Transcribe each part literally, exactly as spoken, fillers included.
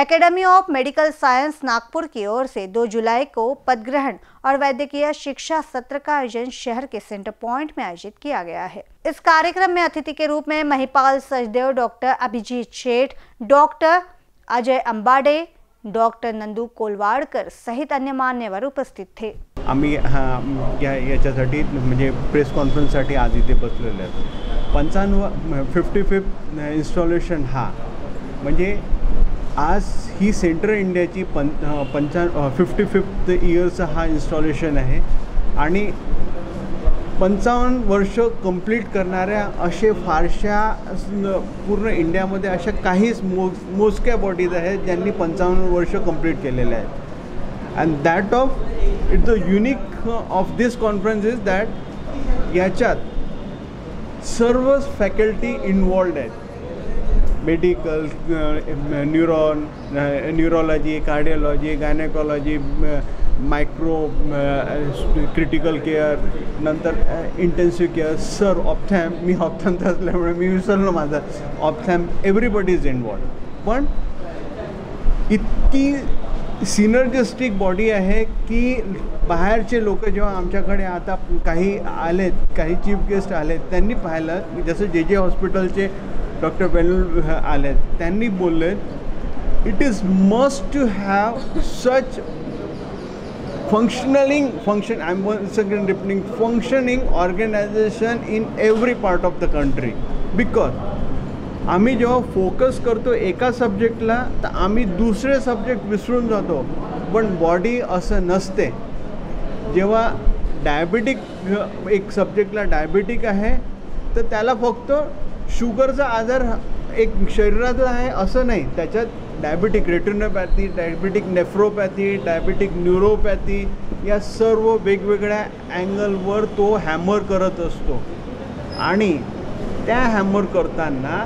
Academy of medical science Nagpur की ओर से दो जुलाई को पदग्रहण और वैद्यकीय शिक्षा सत्र का आयोजन शहर के सेंटर पॉइंट में आयोजित किया गया है। इस कार्यक्रम में अतिथि के रूप में Mahipal Sachdev, doctor Abhijit Sheth, doctor Ajay Ambade, doctor Nandu Kolwadkar सहित अन्य मान्यवर उपस्थित थे। आम्ही याच्यासाठी म्हणजे प्रेस कॉन्फरन्ससाठी आज इथे बसलेले आहेत। पंचाण्णव फिफ्टी फिफ्थ इन्स्टॉलेशन हा म्हणजे आज ही सेंट्रल इंडियाची पं पंचा फिफ्टी फिफ्थ इयरचा हा इन्स्टॉलेशन आहे आणि पंचावन्न वर्ष कंप्लीट करणाऱ्या असे फारशा पूर्ण इंडियामध्ये अशा काहीच मोज मोजक्या बॉडीज आहेत ज्यांनी पंचावन्न वर्ष कंप्लीट केलेले आहेत। And that of it the unique of this conference is that याच्यात सर्व फॅकल्टी इन्वॉल्ड आहेत। Medical, neuron, neurology, cardiology, gynaecology, micro, critical care, नंतर इंटेन्सिव केयर, सर ऑप्थॅम, मी ऑप्थॅमचा असल्यामुळे मी विसरलो माझा ऑप्थॅम, एव्हरीबडी इज इन्वॉल्ड। पण इतकी सिनर्जिस्टिक बॉडी आहे की बाहेरचे लोक जेव्हा आमच्याकडे आता काही आलेत, काही चीफ गेस्ट आलेत, त्यांनी पाहिलं जसं जे जे हॉस्पिटलचे डॉक्टर वेलूल आले, त्यांनी बोलले it is must to have such functioning function I am once again repeating functioning organisation in every part of the country, because आम्ही जेव्हा फोकस करतो एका सब्जेक्टला तर आम्ही दुसरे सब्जेक्ट विसरून जातो, पण बॉडी असं नसते। जेव्हा डायबिटिक एक सब्जेक्टला डायबिटिक आहे तर त्याला फक्त शुगरचा आजार एक शरीराचा आहे असं नाही, त्याच्यात diabetic retinopathy, diabetic nephropathy, diabetic neuropathy या सर्व वेगवेगळ्या अँगलवर तो हॅमर करत असतो आणि त्या हॅमर करताना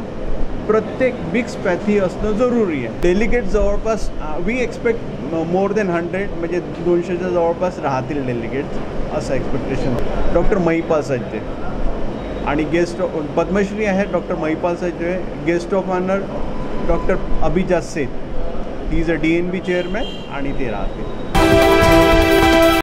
प्रत्येक मिक्स पॅथी असणं जरूरी आहे। डेलिगेट जवळपास we expect more than hundred म्हणजे दोनशेच्या जवळपास राहतील डेलिगेट्स असं एक्सपेक्टेशन। डॉक्टर महिपाल सचदेव आणि गेस्ट पद्मश्री आहे doctor Mahipal Sachdev, guest of honour doctor Abhijit Sheth, he is a D N B chairman आणि ते राहते।